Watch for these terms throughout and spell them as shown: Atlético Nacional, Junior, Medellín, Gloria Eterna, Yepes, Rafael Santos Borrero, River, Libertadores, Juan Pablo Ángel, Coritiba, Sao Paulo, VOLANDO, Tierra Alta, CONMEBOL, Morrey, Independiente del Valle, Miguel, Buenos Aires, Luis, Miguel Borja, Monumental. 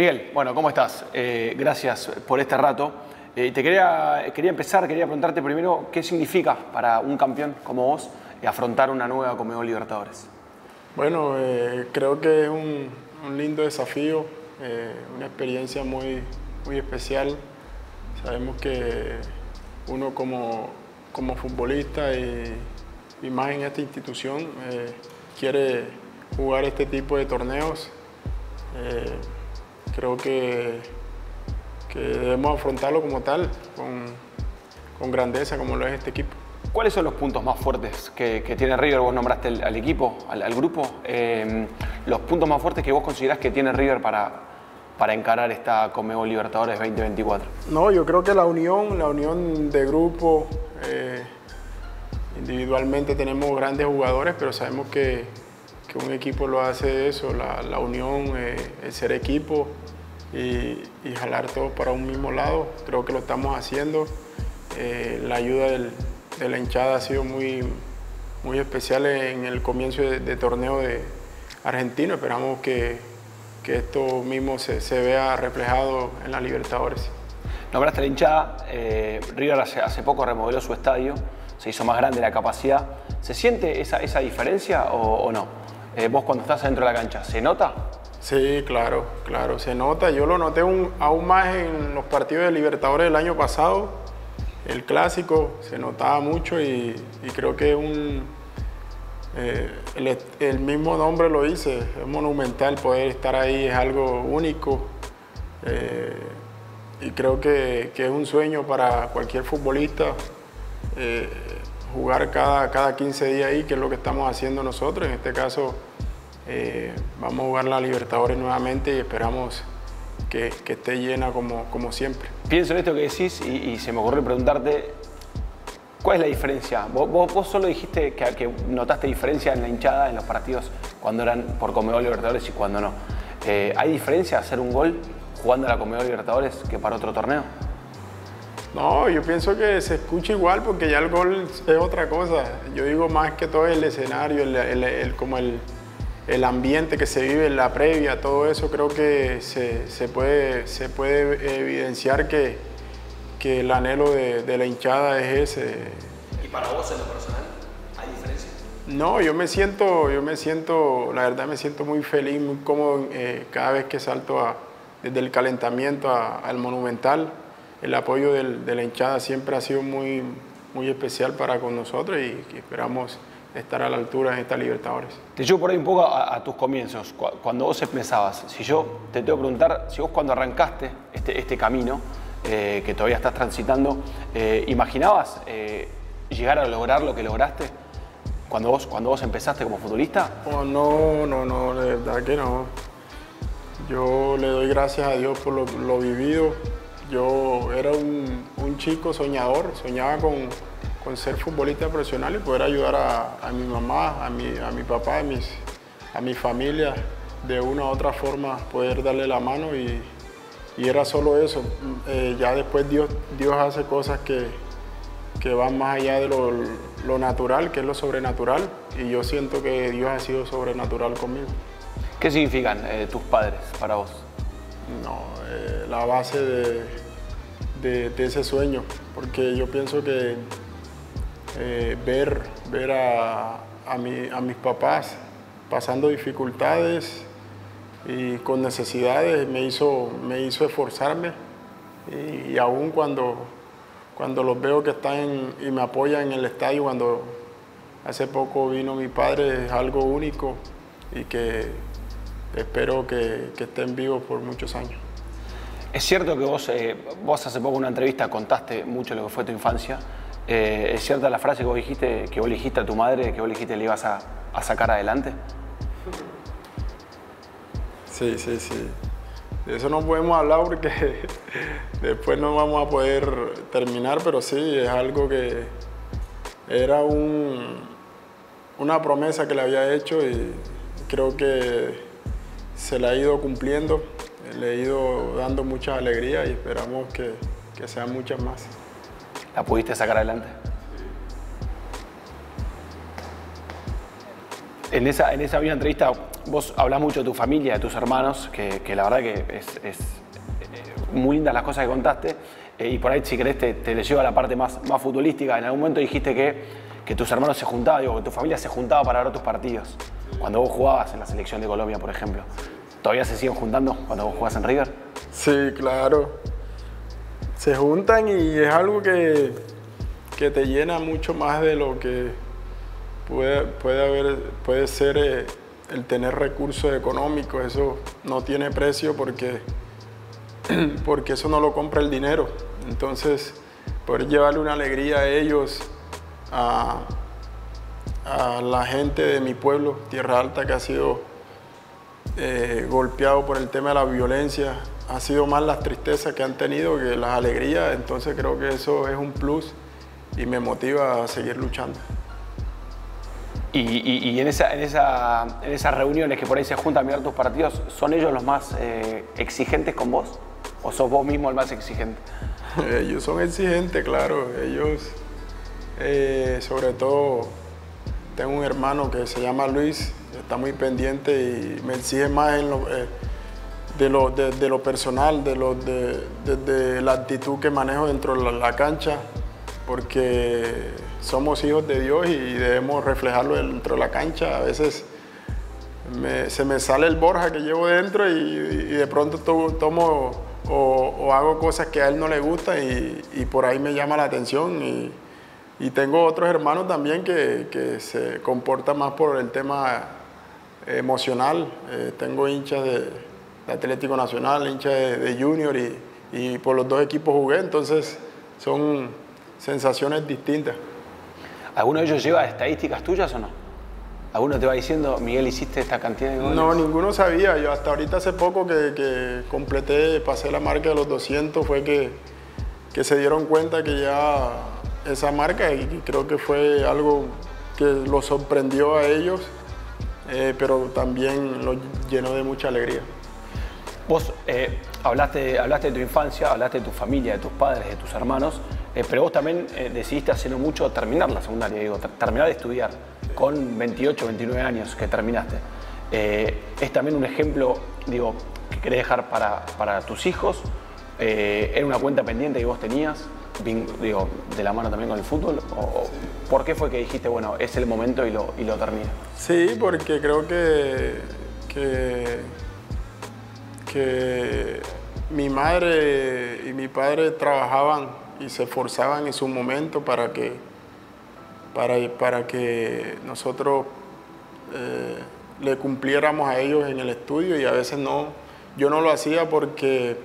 Miguel, bueno, ¿cómo estás? Gracias por este rato. Te quería preguntarte primero qué significa para un campeón como vos afrontar una nueva CONMEBOL Libertadores. Bueno, creo que es un lindo desafío, una experiencia muy especial. Sabemos que uno como futbolista y más en esta institución quiere jugar este tipo de torneos. Creo que debemos afrontarlo como tal, con grandeza, como lo es este equipo. ¿Cuáles son los puntos más fuertes que tiene River? Vos nombraste al equipo, al grupo. Los puntos más fuertes que vos considerás que tiene River para encarar esta CONMEBOL Libertadores 2024. No, yo creo que la unión de grupo. Individualmente tenemos grandes jugadores, pero sabemos que un equipo lo hace eso, la unión, el ser equipo y jalar todos para un mismo lado. Creo que lo estamos haciendo. La ayuda de la hinchada ha sido muy especial en el comienzo de torneo de Argentina. Esperamos que esto mismo se vea reflejado en la Libertadores. Nombraste la hinchada. River hace poco remodeló su estadio, se hizo más grande la capacidad. ¿Se siente esa diferencia o no? Vos cuando estás dentro de la cancha, ¿se nota? Sí, claro, se nota. Yo lo noté aún más en los partidos de Libertadores del año pasado. El clásico se notaba mucho y creo que el mismo nombre lo dice, es monumental. Poder estar ahí es algo único. Y creo que es un sueño para cualquier futbolista jugar cada 15 días ahí, que es lo que estamos haciendo nosotros. En este caso vamos a jugar la Libertadores nuevamente y esperamos que esté llena como siempre. Pienso en esto que decís y se me ocurrió preguntarte, ¿cuál es la diferencia? Vos solo dijiste que notaste diferencia en la hinchada en los partidos cuando eran por CONMEBOL Libertadores y cuando no. ¿Hay diferencia hacer un gol jugando a la CONMEBOL Libertadores que para otro torneo? No, yo pienso que se escucha igual porque ya el gol es otra cosa. Yo digo más que todo el escenario, como el ambiente que se vive en la previa, todo eso. Creo que se puede evidenciar que el anhelo de la hinchada es ese. ¿Y para vos en lo personal hay diferencia? No, la verdad me siento muy feliz, muy cómodo cada vez que salto desde el calentamiento al Monumental. El apoyo de la hinchada siempre ha sido muy especial para con nosotros y esperamos estar a la altura en esta Libertadores. Te llevo por ahí un poco a tus comienzos, cuando vos pensabas. Si yo te tengo que preguntar, si vos cuando arrancaste este camino que todavía estás transitando, ¿imaginabas llegar a lograr lo que lograste cuando vos empezaste como futbolista? Oh, no, de verdad que no. Yo le doy gracias a Dios por lo vivido. Yo era un chico soñador, soñaba con ser futbolista profesional y poder ayudar a mi mamá, a mi papá, a mi familia, de una u otra forma poder darle la mano y era solo eso. Ya después Dios hace cosas que van más allá de lo natural, que es lo sobrenatural, y yo siento que Dios ha sido sobrenatural conmigo. ¿Qué significan tus padres para vos? No, la base de ese sueño, porque yo pienso que ver a mis papás pasando dificultades y con necesidades me hizo esforzarme y aún cuando los veo que están y me apoyan en el estadio, cuando hace poco vino mi padre, es algo único y que espero que estén vivos por muchos años. Es cierto que vos hace poco en una entrevista contaste mucho lo que fue tu infancia. ¿Es cierta la frase que vos dijiste, que vos le dijiste a tu madre, que vos le dijiste le ibas a sacar adelante? Sí. De eso no podemos hablar porque después no vamos a poder terminar, pero sí, es algo que era una promesa que le había hecho y creo que se la ha ido cumpliendo, le he ido dando mucha alegría y esperamos que sean muchas más. ¿La pudiste sacar adelante? Sí. En esa misma entrevista Vos hablás mucho de tu familia, de tus hermanos, que la verdad que es muy lindas las cosas que contaste. Y por ahí, si querés, te le llevo a la parte más futbolística. En algún momento dijiste que tus hermanos se juntaban, digo, que tu familia se juntaba para ver tus partidos. Cuando vos jugabas en la selección de Colombia, por ejemplo. ¿Todavía se siguen juntando cuando vos jugás en River? Sí, claro. Se juntan y es algo que te llena mucho más de lo que puede ser el tener recursos económicos. Eso no tiene precio porque eso no lo compra el dinero. Entonces, poder llevarle una alegría a ellos, a la gente de mi pueblo, Tierra Alta, que ha sido golpeado por el tema de la violencia, ha sido más las tristezas que han tenido que las alegrías. Entonces creo que eso es un plus y me motiva a seguir luchando. Y en esas reuniones que por ahí se juntan a mirar tus partidos, ¿son ellos los más exigentes con vos? ¿O sos vos mismo el más exigente? Ellos son exigentes, claro. Ellos, sobre todo, tengo un hermano que se llama Luis, está muy pendiente y me exige más en lo personal, de la actitud que manejo dentro de la cancha, porque somos hijos de Dios y debemos reflejarlo dentro de la cancha. A veces se me sale el Borja que llevo dentro y de pronto tomo o hago cosas que a él no le gustan y por ahí me llama la atención. Y tengo otros hermanos también que se comportan más por el tema emocional. Tengo hinchas de Atlético Nacional, hinchas de Junior y por los dos equipos jugué, entonces son sensaciones distintas. ¿Alguno de ellos lleva estadísticas tuyas o no? ¿Alguno te va diciendo, Miguel, hiciste esta cantidad de goles? No, ninguno sabía. Yo hasta ahorita hace poco que completé, pasé la marca de los 200, fue que se dieron cuenta que ya esa marca, y creo que fue algo que los sorprendió a ellos, pero también los llenó de mucha alegría. Vos hablaste de tu infancia, hablaste de tu familia, de tus padres, de tus hermanos, pero vos también decidiste hace no mucho terminar la secundaria, digo, terminar de estudiar, con 28, 29 años que terminaste. Es también un ejemplo, digo, que querés dejar para tus hijos. ¿Era una cuenta pendiente que vos tenías, digo, de la mano también con el fútbol? ¿O sí? ¿Por qué fue que dijiste, bueno, es el momento y lo termino? Sí, porque creo que mi madre y mi padre trabajaban y se esforzaban en su momento para que nosotros le cumpliéramos a ellos en el estudio, y a veces no, yo no lo hacía porque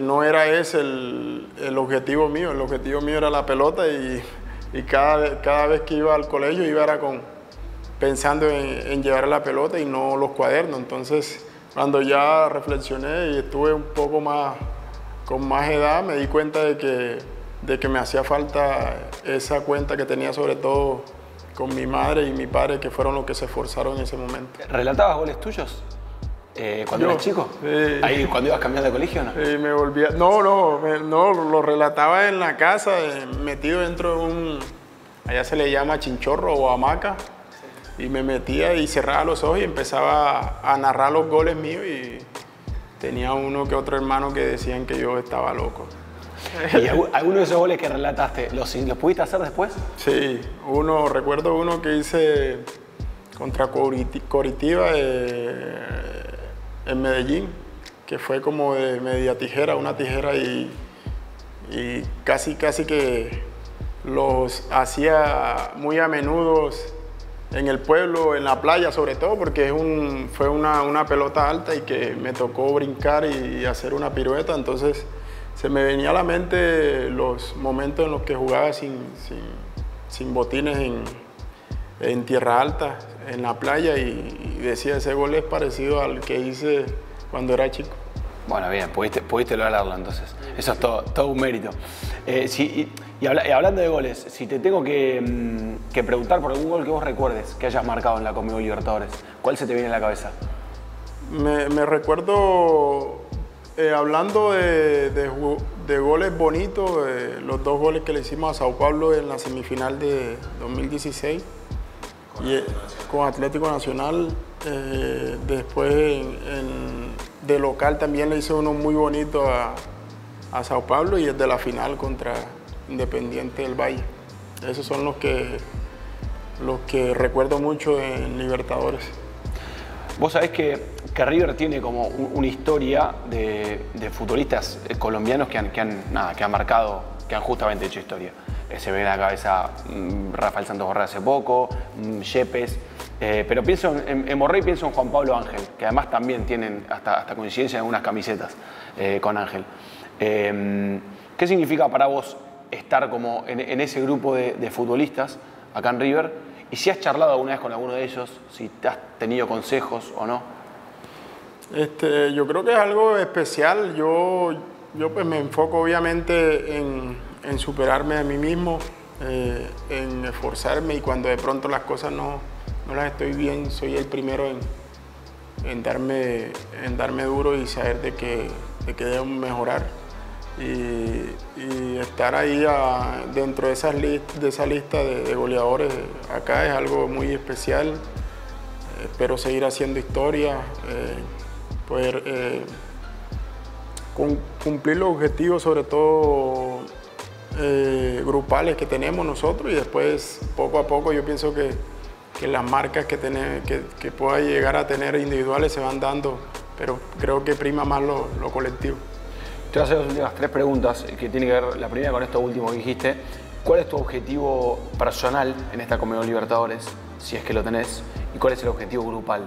no era ese el objetivo mío. El objetivo mío era la pelota y cada vez que iba al colegio iba era pensando en llevar la pelota y no los cuadernos. Entonces, cuando ya reflexioné y estuve un poco más, con más edad, me di cuenta de que me hacía falta esa cuenta que tenía, sobre todo con mi madre y mi padre, que fueron los que se esforzaron en ese momento. ¿Relatabas goles tuyos? ¿Cuando eras chico? Ahí, ¿cuando ibas cambiando de colegio o no? Me volvía... No, lo relataba en la casa, metido dentro de allá se le llama chinchorro o hamaca, y me metía y cerraba los ojos y empezaba a narrar los goles míos, y tenía uno que otro hermano que decían que yo estaba loco. ¿Y alguno de esos goles que relataste, los pudiste hacer después? Sí, recuerdo uno que hice contra Coritiba, en Medellín, que fue como de media tijera, una tijera, y casi que los hacía muy a menudo en el pueblo, en la playa sobre todo, porque fue una pelota alta y que me tocó brincar y hacer una pirueta. Entonces se me venía a la mente los momentos en los que jugaba sin botines en Tierra Alta, en la playa, y decía, ese gol es parecido al que hice cuando era chico. Bueno, bien, pudiste lograrlo entonces. Eso es todo un mérito. Hablando de goles, si te tengo que preguntar por algún gol que vos recuerdes que hayas marcado en la CONMEBOL Libertadores, ¿cuál se te viene a la cabeza? Me recuerdo, hablando de goles bonitos, los dos goles que le hicimos a Sao Paulo en la semifinal de 2016. Con Atlético Nacional, Después de local también le hice uno muy bonito a Sao Paulo y es de la final contra Independiente del Valle. Esos son los que recuerdo mucho en Libertadores. Vos sabés que River tiene como una historia de futbolistas colombianos que han marcado, que han justamente hecho historia. Se ve en la cabeza Rafael Santos Borrero hace poco, Yepes, pero pienso en Morrey, pienso en Juan Pablo Ángel, que además también tienen hasta coincidencia en algunas camisetas con Ángel. ¿Qué significa para vos estar como en ese grupo de futbolistas acá en River? ¿Y si has charlado alguna vez con alguno de ellos? ¿Si has tenido consejos o no? Yo creo que es algo especial. Yo pues me enfoco obviamente en superarme a mí mismo, en esforzarme, y cuando de pronto las cosas no las estoy bien, soy el primero en darme duro y saber de que debo mejorar. Y estar ahí dentro de esa lista de goleadores acá es algo muy especial. Espero seguir haciendo historia, poder cumplir los objetivos, sobre todo grupales, que tenemos nosotros, y después poco a poco yo pienso que las marcas que pueda llegar a tener individuales se van dando, pero creo que prima más lo colectivo. Te voy a hacer las últimas tres preguntas, que tiene que ver la primera con esto último que dijiste. ¿Cuál es tu objetivo personal en esta CONMEBOL Libertadores, si es que lo tenés? ¿Y cuál es el objetivo grupal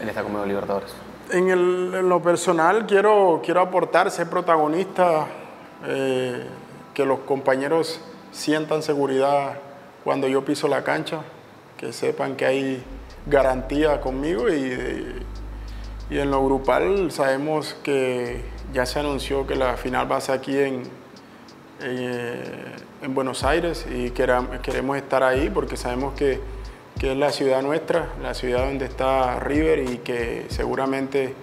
en esta CONMEBOL Libertadores? En lo personal quiero aportar, ser protagonista, que los compañeros sientan seguridad cuando yo piso la cancha, que sepan que hay garantía conmigo, y en lo grupal sabemos que ya se anunció que la final va a ser aquí en Buenos Aires, y queremos estar ahí porque sabemos que es la ciudad nuestra, la ciudad donde está River, y que seguramente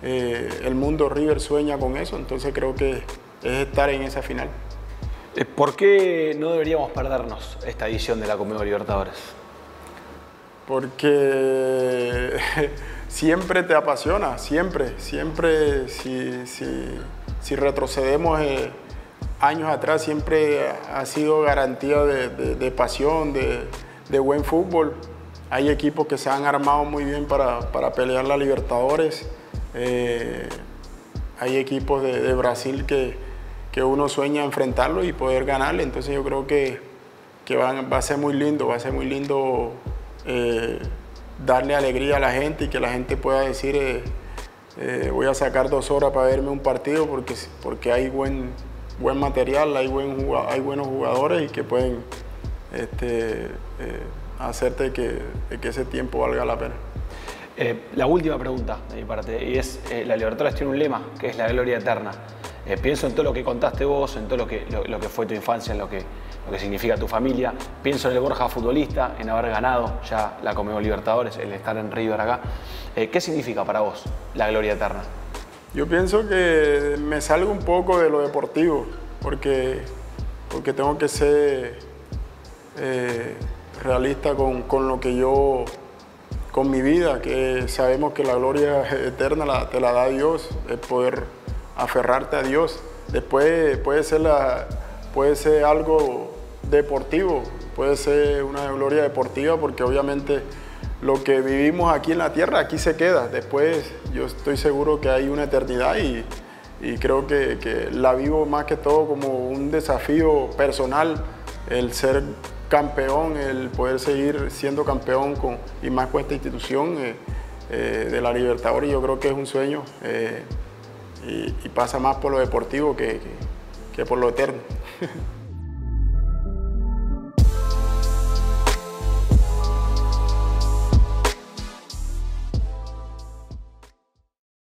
el mundo River sueña con eso. Entonces creo que es estar en esa final. ¿Por qué no deberíamos perdernos esta edición de la CONMEBOL Libertadores? Porque siempre te apasiona, siempre, si retrocedemos años atrás, siempre ha sido garantía de pasión, de buen fútbol. Hay equipos que se han armado muy bien para pelear la Libertadores. Hay equipos de Brasil que uno sueña enfrentarlo y poder ganarle. Entonces yo creo que va a ser muy lindo, darle alegría a la gente, y que la gente pueda decir voy a sacar 2 horas para verme un partido porque hay buen material, hay buenos jugadores, y que pueden hacerte que ese tiempo valga la pena. La última pregunta de mi parte, y es, la Libertadores tiene un lema, que es la Gloria Eterna. Pienso en todo lo que contaste vos, en todo lo que fue tu infancia, en lo que significa tu familia. Pienso en el Borja futbolista, en haber ganado ya la CONMEBOL Libertadores, el estar en River acá. ¿Qué significa para vos la Gloria Eterna? Yo pienso que me salgo un poco de lo deportivo, porque tengo que ser realista con lo que yo, con mi vida, que sabemos que la Gloria Eterna te la da Dios, el poder aferrarte a Dios. Después puede ser algo deportivo, puede ser una gloria deportiva, porque obviamente lo que vivimos aquí en la tierra, aquí se queda. Después yo estoy seguro que hay una eternidad, y creo que la vivo más que todo como un desafío personal, el ser campeón, el poder seguir siendo campeón y más con esta institución de la Libertadores. Yo creo que es un sueño, y pasa más por lo deportivo que por lo eterno.